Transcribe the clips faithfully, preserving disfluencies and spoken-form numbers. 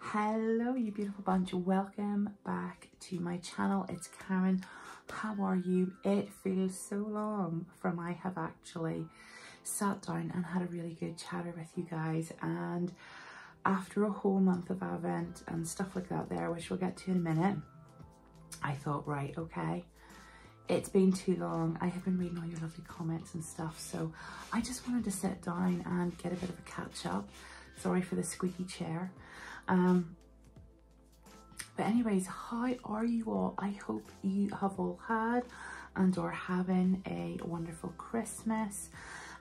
Hello you beautiful bunch, welcome back to my channel. It's Karen. How are you? It feels so long from I have actually sat down and had a really good chatter with you guys, and after a whole month of Advent and stuff like that there, which we'll get to in a minute, I thought, right, okay, it's been too long. I have been reading all your lovely comments and stuff, so I just wanted to sit down and get a bit of a catch up. Sorry for the squeaky chair. Um, but anyways, how are you all? I hope you have all had and are having a wonderful Christmas,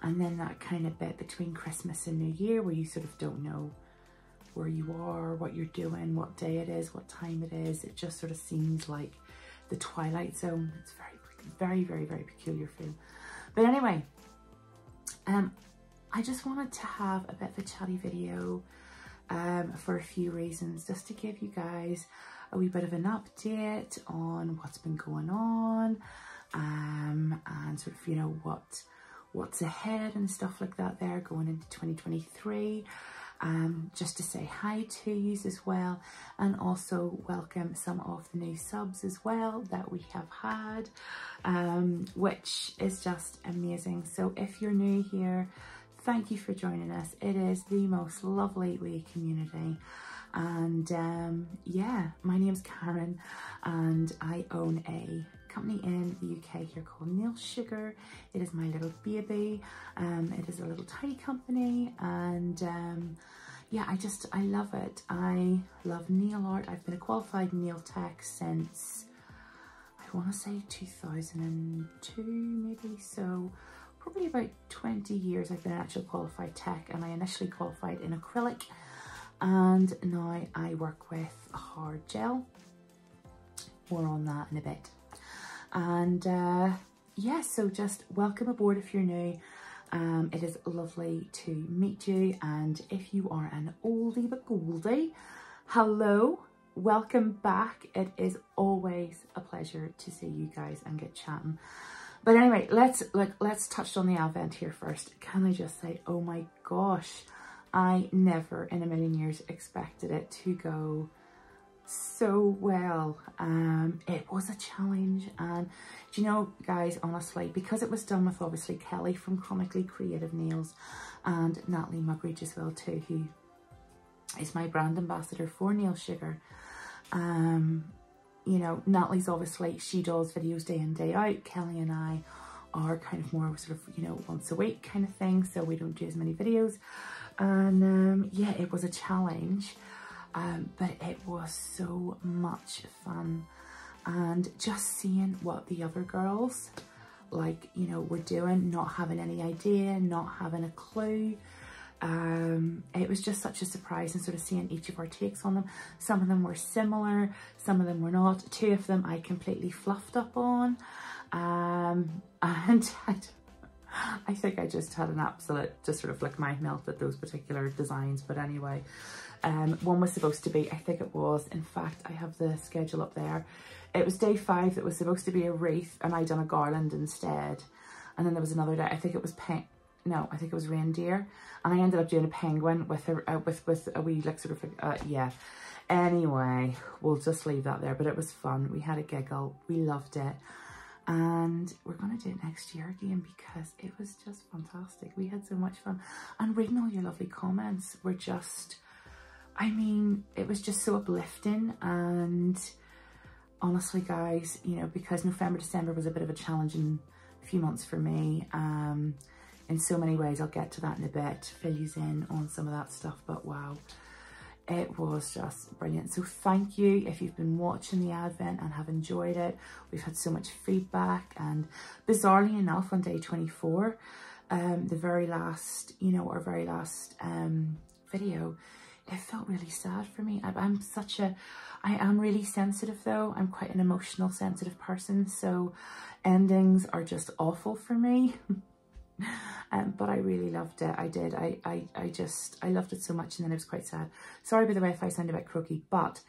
and then that kind of bit between Christmas and New Year where you sort of don't know where you are, what you're doing, what day it is, what time it is. It just sort of seems like the twilight zone. It's very, very, very, very peculiar film. But anyway, um, I just wanted to have a bit of a chatty video um for a few reasons, just to give you guys a wee bit of an update on what's been going on, um and sort of, you know, what what's ahead and stuff like that there going into twenty twenty-three, um just to say hi to yous as well, and also welcome some of the new subs as well that we have had, um which is just amazing. So if you're new here, thank you for joining us. It is the most lovely wee community. And um, yeah, my name's Karen and I own a company in the U K here called Nail Sugar. It is my little baby. Um, it is a little tiny company, and um, yeah, I just, I love it. I love nail art. I've been a qualified nail tech since, I wanna say two thousand two maybe, so probably about twenty years I've been an actual qualified tech, and I initially qualified in acrylic, and now I work with hard gel. More on that in a bit. And uh, yeah, so just welcome aboard if you're new. Um, it is lovely to meet you, and if you are an oldie but goldie, hello, welcome back. It is always a pleasure to see you guys and get chatting. But anyway, let's like let's touch on the Advent here first. Can I just say, oh my gosh, I never in a million years expected it to go so well. Um, it was a challenge, and do you know, guys, honestly, because it was done with obviously Kelly from Chronically Creative Nails and Natalie Mugridge as well too, who is my brand ambassador for Nail Sugar. Um, You know, Natalie's obviously, she does videos day in, day out. Kelly and I are kind of more sort of, you know, once a week kind of thing, so we don't do as many videos. And um, yeah, it was a challenge, um, but it was so much fun. And just seeing what the other girls, like, you know, were doing, not having any idea, not having a clue. Um, it was just such a surprise, and sort of seeing each of our takes on them. Some of them were similar, some of them were not. Two of them I completely fluffed up on, um, and I, I think I just had an absolute, just sort of like mind melt at those particular designs. But anyway, um, one was supposed to be, I think it was, in fact, I have the schedule up there. It was day five that was supposed to be a wreath, and I done a garland instead. And then there was another day, I think it was pink. No, I think it was reindeer, and I ended up doing a penguin with a uh, with with a wee like sort of uh, yeah. Anyway, we'll just leave that there. But it was fun. We had a giggle. We loved it, and we're gonna do it next year again because it was just fantastic. We had so much fun, and reading all your lovely comments were just, I mean, it was just so uplifting. And honestly, guys, you know, because November, December was a bit of a challenging few months for me. Um. In so many ways, I'll get to that in a bit, fill you in on some of that stuff, but wow, it was just brilliant. So thank you if you've been watching the Advent and have enjoyed it. We've had so much feedback, and bizarrely enough, on day twenty-four, um, the very last, you know, our very last um, video, it felt really sad for me. I, I'm such a, I am really sensitive though. I'm quite an emotional, sensitive person, so endings are just awful for me. Um, but I really loved it. I did. I, I, I just, I loved it so much, and then it was quite sad. Sorry, by the way, if I sound a bit croaky, but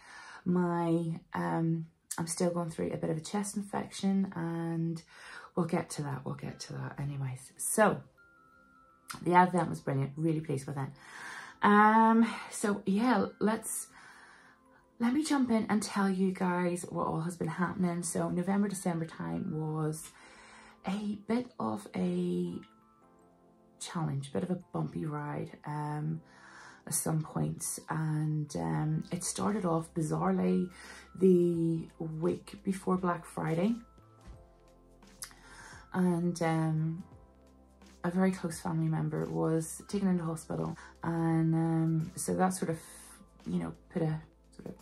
my, um, I'm still going through a bit of a chest infection, and we'll get to that. We'll get to that anyways. So the Advent was brilliant. Really pleased with it. Um, so yeah, let's, Let me jump in and tell you guys what all has been happening. So November, December time was a bit of a challenge, a bit of a bumpy ride um, at some points. And um, it started off bizarrely the week before Black Friday. And um, a very close family member was taken into hospital. And um, so that sort of, you know, put a sort of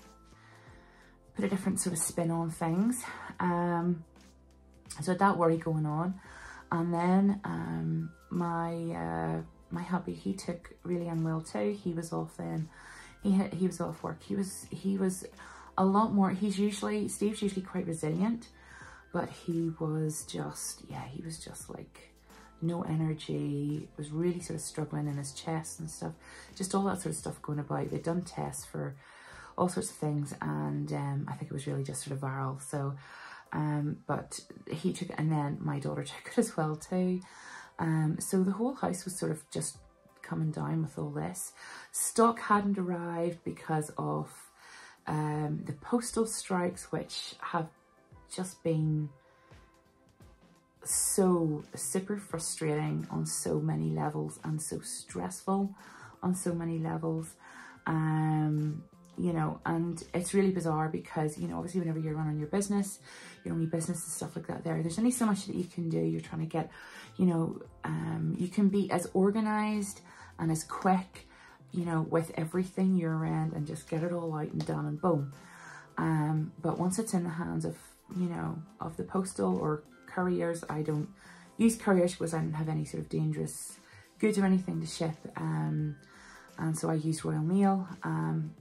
put a different sort of spin on things. Um, so I had that worry going on. And then um, my uh, my hubby, he took really unwell too. He was off then. He had, he was off work. He was he was a lot more. He's usually Steve's usually quite resilient. But he was just, yeah, he was just like no energy, was really sort of struggling in his chest and stuff, just all that sort of stuff going about. They'd done tests for all sorts of things, and um, I think it was really just sort of viral. So, um, but he took it, and then my daughter took it as well too. Um, so the whole house was sort of just coming down with all this. Stock hadn't arrived because of um, the postal strikes, which have just been so super frustrating on so many levels and so stressful on so many levels, um you know, and it's really bizarre because, you know, obviously whenever you're running your business, your only business and stuff like that, there there's only so much that you can do. You're trying to get, you know, um you can be as organized and as quick, you know, with everything your end and just get it all out and done and boom. Um, but once it's in the hands of, you know, of the postal or couriers, I don't use couriers because I don't have any sort of dangerous goods or anything to ship. Um, and so I use Royal Mail, um,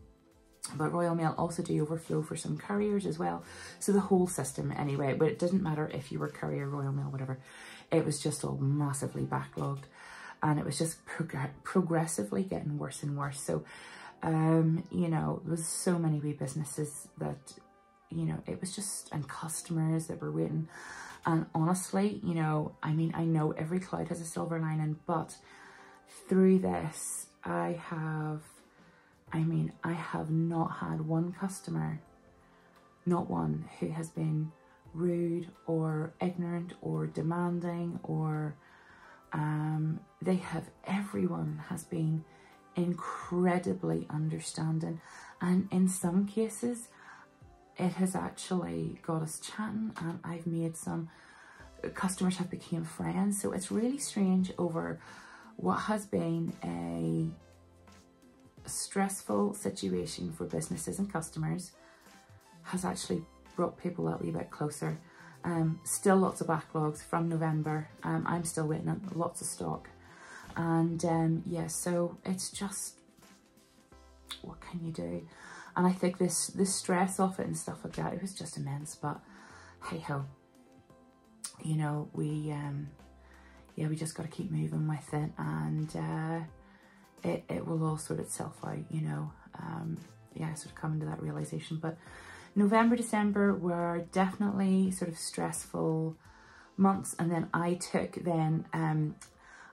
but Royal Mail also do overflow for some couriers as well. So the whole system anyway, but it didn't matter if you were courier, Royal Mail, whatever, it was just all massively backlogged and it was just prog- progressively getting worse and worse. So Um, you know, there was so many wee businesses that, you know, it was just, and customers that were waiting. And honestly, you know, I mean, I know every cloud has a silver lining, but through this, I have, I mean, I have not had one customer, not one, who has been rude or ignorant or demanding or, um, they have, everyone has been incredibly understanding, and in some cases it has actually got us chatting, and I've made some customers have become friends. So it's really strange over what has been a stressful situation for businesses and customers has actually brought people a wee bit closer. Um, still lots of backlogs from November. um, I'm still waiting on lots of stock. And um, yeah, so it's just, what can you do? And I think this, this stress off it and stuff like that, it was just immense, but hey ho, you know, we, um, yeah, we just got to keep moving with it, and uh, it, it will all sort itself out, you know. Um, yeah, sort of coming to that realization. But November, December were definitely sort of stressful months. And then I took then, um,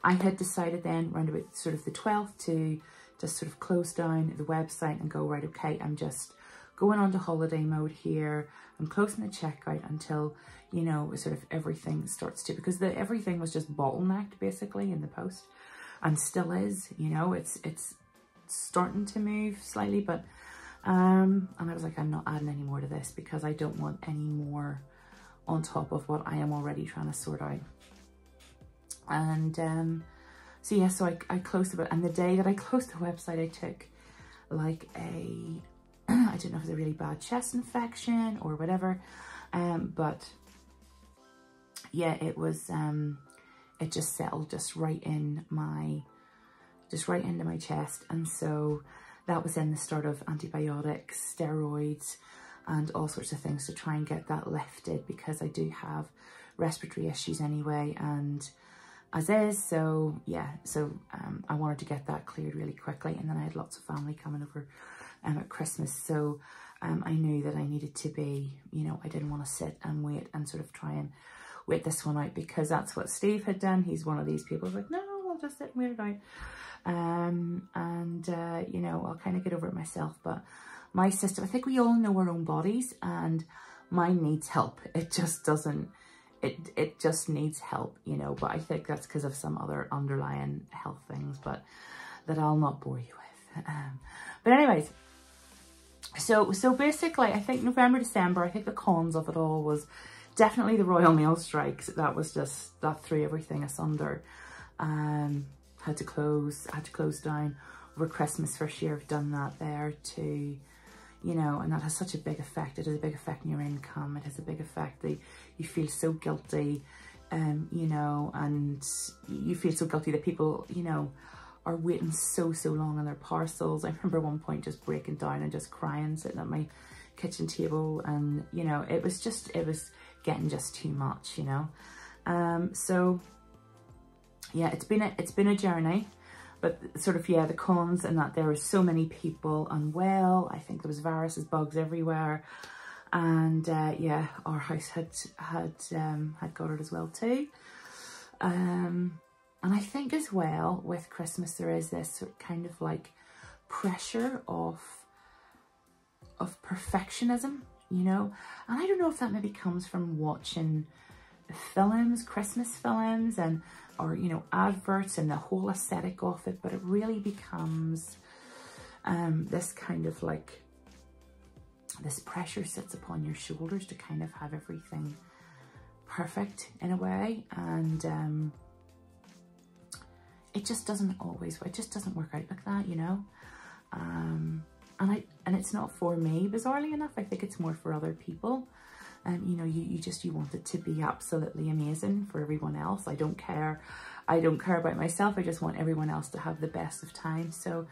I had decided then around about sort of the twelfth to just sort of close down the website and go, right, okay, I'm just going on to holiday mode here. I'm closing the checkout until, you know, sort of everything starts to, because the, everything was just bottlenecked basically in the post, and still is, you know, it's, it's starting to move slightly, but, um, and I was like, I'm not adding any more to this because I don't want any more on top of what I am already trying to sort out. And um, so yeah, so I, I closed the, and the day that I closed the website, I took like a, I don't know if it was a really bad chest infection or whatever, um, but yeah, it was, um, it just settled just right in my, just right into my chest. And so that was in the start of antibiotics, steroids, and all sorts of things to try and get that lifted, because I do have respiratory issues anyway, and as is. So yeah, so um, I wanted to get that cleared really quickly, and then I had lots of family coming over um, at Christmas, so um, I knew that I needed to be, you know, I didn't want to sit and wait and sort of try and wait this one out, because that's what Steve had done. He's one of these people who's like, no, I'll just sit and wait it out, um, and uh, you know, I'll kind of get over it myself. But my system, I think we all know our own bodies, and mine needs help. It just doesn't, it, it just needs help, you know, but I think that's because of some other underlying health things, but that I'll not bore you with. Um, but anyways, so, so basically I think November, December, I think the cons of it all was definitely the Royal Mail strikes. That was just, that threw everything asunder. Um, had to close, had to close down over Christmas. First year I've done that there too, you know, and that has such a big effect. It has a big effect on your income. It has a big effect that you feel so guilty, um, you know, and you feel so guilty that people, you know, are waiting so, so long on their parcels. I remember at one point just breaking down and just crying, sitting at my kitchen table, and, you know, it was just, it was getting just too much, you know. Um, so yeah, it's been a, it's been a journey, but sort of, yeah, the cons and that there were so many people unwell. I think there was viruses, bugs everywhere. And uh, yeah, our house had, had, um, had got it as well too. Um, and I think as well with Christmas, there is this kind of like pressure of, of perfectionism, you know, and I don't know if that maybe comes from watching films, Christmas films, and or, you know, adverts and the whole aesthetic of it, but it really becomes um, this kind of like, this pressure sits upon your shoulders to kind of have everything perfect in a way. And um, it just doesn't always, it just doesn't work out like that, you know? Um, and I, and it's not for me, bizarrely enough. I think it's more for other people. And um, you know, you, you just, you want it to be absolutely amazing for everyone else. I don't care. I don't care about myself. I just want everyone else to have the best of time. So,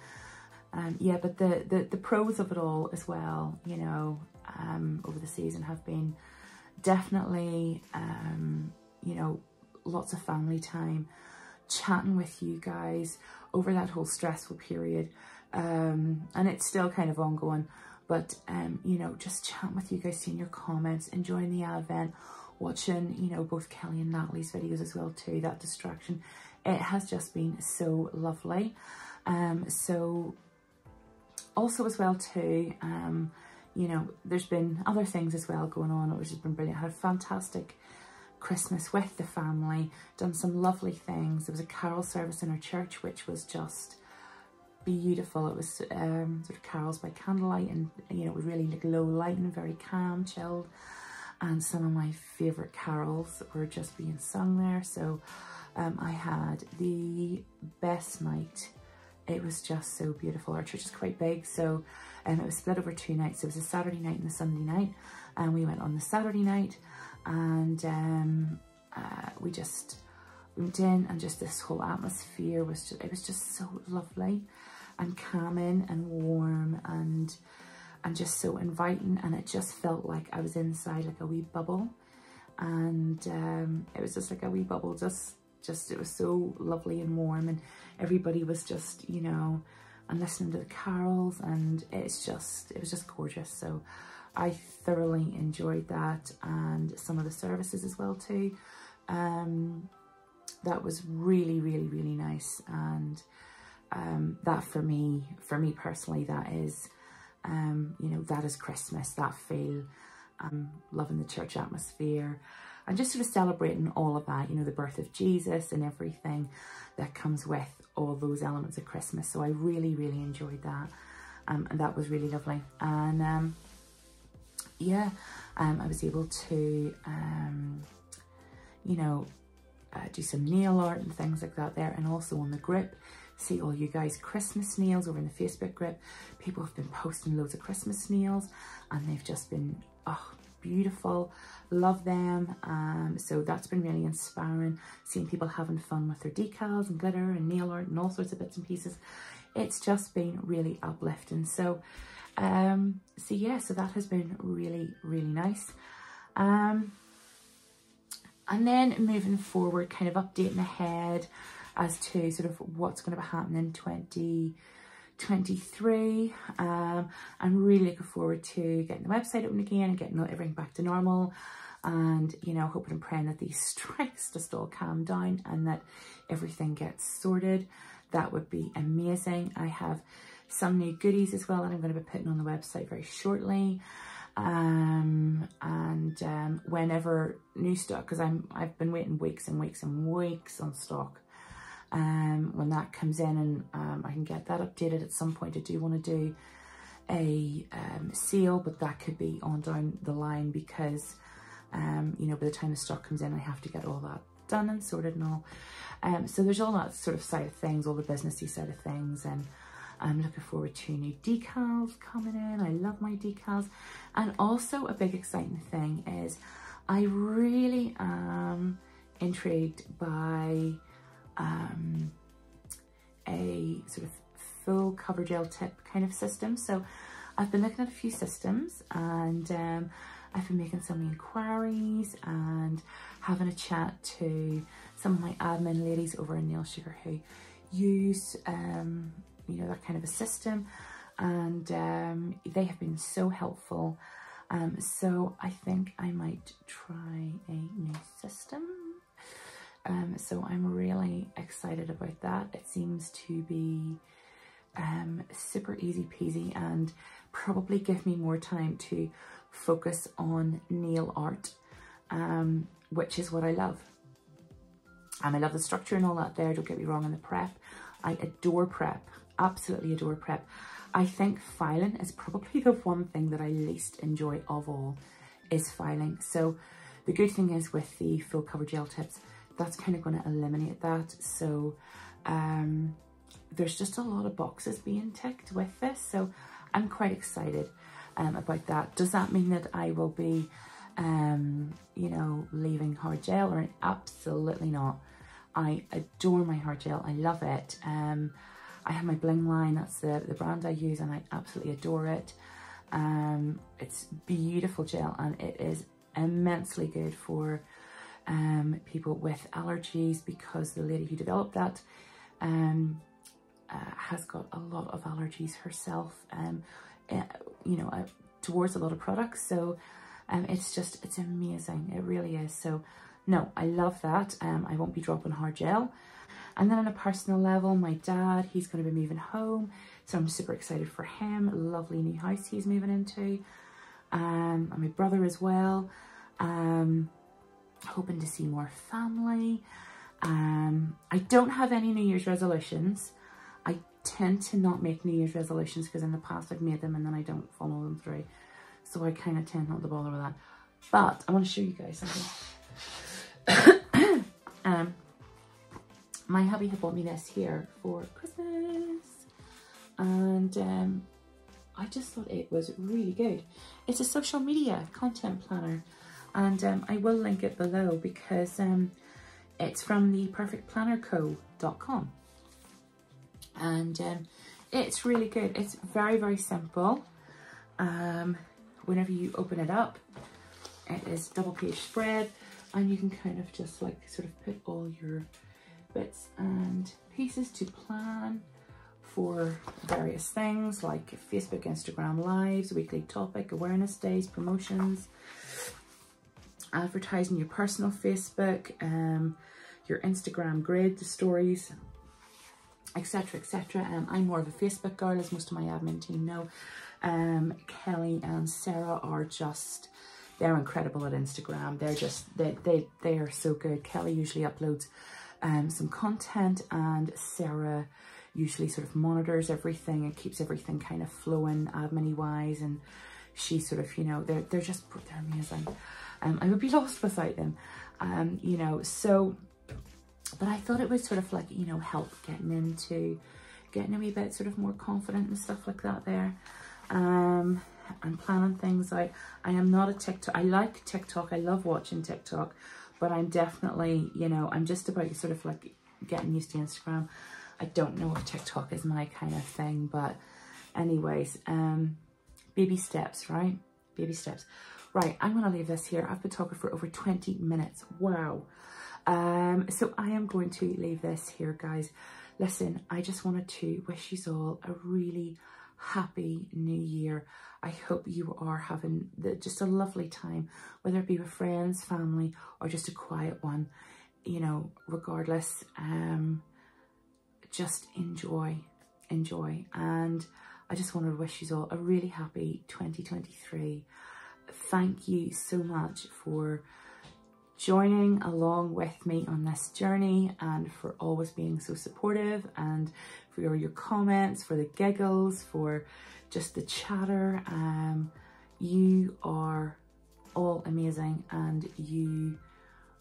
um, yeah, but the, the, the pros of it all as well, you know, um, over the season have been definitely, um, you know, lots of family time, chatting with you guys over that whole stressful period. Um, and it's still kind of ongoing. But, um, you know, just chatting with you guys, seeing your comments, enjoying the Advent, watching, you know, both Kelly and Natalie's videos as well too, that distraction. It has just been so lovely. Um, so also as well too, um, you know, there's been other things as well going on, which has been brilliant. I had a fantastic Christmas with the family, done some lovely things. There was a carol service in our church, which was just beautiful. It was um, sort of carols by candlelight, and you know, it was really like low lighting, very calm, chilled, and some of my favorite carols were just being sung there. So um, I had the best night. It was just so beautiful. Our church is quite big, so um, it was split over two nights. It was a Saturday night and a Sunday night, and we went on the Saturday night, and um, uh, we just went in, and just this whole atmosphere was just, it was just so lovely and calming and warm and and just so inviting, and it just felt like I was inside like a wee bubble. And um, it was just like a wee bubble, just just it was so lovely and warm, and everybody was just, you know, and listening to the carols, and it's just, it was just gorgeous. So I thoroughly enjoyed that, and some of the services as well too. Um, that was really, really, really nice. And um that for me for me personally, that is um you know, that is Christmas, that feel, um loving the church atmosphere and just sort of celebrating all of that, you know, the birth of Jesus and everything that comes with all those elements of Christmas. So I really, really enjoyed that, um and that was really lovely. And um yeah, um I was able to um you know, uh, do some nail art and things like that there, and also on the group, see all you guys' Christmas nails over in the Facebook group. People have been posting loads of Christmas nails, and they've just been, oh, beautiful. Love them. Um, so that's been really inspiring, seeing people having fun with their decals and glitter and nail art and all sorts of bits and pieces. It's just been really uplifting. So, um, so yeah, so that has been really, really nice. Um, and then moving forward, kind of updating ahead as to sort of what's going to be happening in twenty twenty-three. Um, I'm really looking forward to getting the website open again and getting everything back to normal. and, you know, hoping and praying that these strikes just all calm down and that everything gets sorted. That would be amazing. I have some new goodies as well that I'm going to be putting on the website very shortly. Um, and um, whenever new stock, because I'm I've been waiting weeks and weeks and weeks on stock. Um, when that comes in, and um, I can get that updated at some point. I do want to do a um, sale, but that could be on down the line, because um, you know, by the time the stock comes in, I have to get all that done and sorted and all. Um, so there's all that sort of side of things, all the businessy side of things, and I'm looking forward to new decals coming in. I love my decals. And also a big exciting thing is I really am intrigued by um, a sort of full cover gel tip kind of system. So I've been looking at a few systems, and um, I've been making some inquiries and having a chat to some of my admin ladies over in Nail Sugar who use um, you know, that kind of a system, and um, they have been so helpful. Um, so I think I might try a new system. Um, so I'm really excited about that. It seems to be um, super easy peasy, and probably give me more time to focus on nail art, um, which is what I love. And I love the structure and all that there, don't get me wrong, in the prep. I adore prep. Absolutely adore prep. I think filing is probably the one thing that I least enjoy of all, is filing. So the good thing is with the full cover gel tips, that's kind of going to eliminate that. So um, there's just a lot of boxes being ticked with this. So I'm quite excited um, about that. Does that mean that I will be, um, you know, leaving hard gel? Or absolutely not. I adore my hard gel. I love it. Um, I have my Bling Line, that's the, the brand I use, and I absolutely adore it. Um, it's beautiful gel, and it is immensely good for um, people with allergies, because the lady who developed that um, uh, has got a lot of allergies herself, um, uh, you know, uh, towards a lot of products. So um, it's just, it's amazing. It really is. So no, I love that. Um, I won't be dropping hard gel. And then on a personal level, my dad, he's going to be moving home. So I'm super excited for him. Lovely new house he's moving into. Um, and my brother as well. Um, hoping to see more family. Um, I don't have any New Year's resolutions. I tend to not make New Year's resolutions, because in the past I've made them and then I don't follow them through. So I kind of tend not to bother with that. But I want to show you guys something. um... My hubby had bought me this here for Christmas, and um, I just thought it was really good. It's a social media content planner, and um, I will link it below, because um, it's from the perfect planner co dot com, and um, it's really good. It's very, very simple. Um, whenever you open it up, it is double page spread, and you can kind of just like sort of put all your bits and pieces to plan for various things like Facebook, Instagram lives, weekly topic, awareness days, promotions, advertising your personal Facebook, um, your Instagram grid, the stories, et cetera, et cetera. Um, I'm more of a Facebook girl, as most of my admin team know. Um, Kelly and Sarah are just, they're incredible at Instagram. They're just, they, they, they are so good. Kelly usually uploads Um, some content, and Sarah usually sort of monitors everything and keeps everything kind of flowing admin wise, and she sort of, you know, they're, they're just, they're amazing. Um, I would be lost without them, um, you know, so, but I thought it would sort of like, you know, help getting into, getting a wee bit sort of more confident and stuff like that there. Um, and planning things out. I am not a TikTok, I like TikTok, I love watching TikTok, but I'm definitely, you know, I'm just about sort of like getting used to Instagram. I don't know if TikTok is my kind of thing, but anyways, um, baby steps, right? Baby steps. Right, I'm gonna leave this here. I've been talking for over twenty minutes, wow. Um, so I am going to leave this here, guys. Listen, I just wanted to wish you all a really happy new year. I hope you are having the, just a lovely time, whether it be with friends, family, or just a quiet one. You know, regardless, um, just enjoy, enjoy. And I just want to wish you all a really happy twenty twenty-three. Thank you so much for joining along with me on this journey, and for always being so supportive, and for your, your comments, for the giggles, for just the chatter. Um, you are all amazing, and you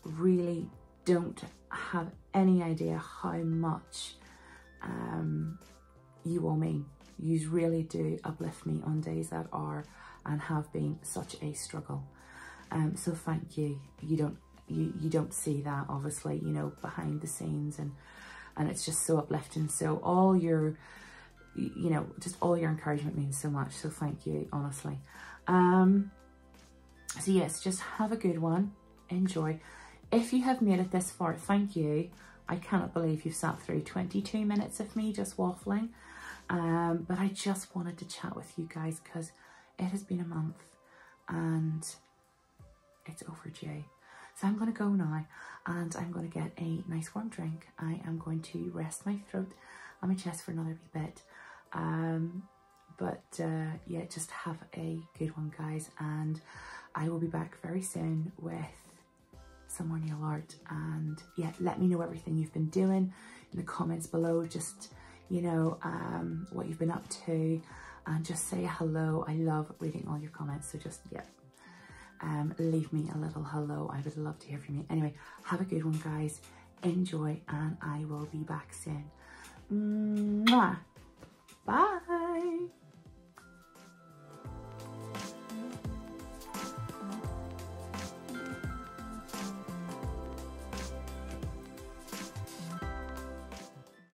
really don't have any idea how much um, you all mean. You really do uplift me on days that are and have been such a struggle. Um, so thank you. You don't you you don't see that, obviously, you know, behind the scenes, and and it's just so uplifting. So all your, you know, just all your encouragement means so much. So thank you, honestly. Um, so yes, just have a good one. Enjoy. If you have made it this far, thank you. I cannot believe you've sat through twenty-two minutes of me just waffling. Um, but I just wanted to chat with you guys because it has been a month and it's overdue. So I'm going to go now, and I'm going to get a nice warm drink. I am going to rest my throat and my chest for another wee bit. Um, but uh, yeah, just have a good one, guys. And I will be back very soon with some more nail art. And yeah, let me know everything you've been doing in the comments below. Just, you know, um, what you've been up to, and just say hello. I love reading all your comments. So just, yeah. Um, leave me a little hello. I would love to hear from you. Anyway, have a good one, guys. Enjoy, and I will be back soon. Mwah. Bye.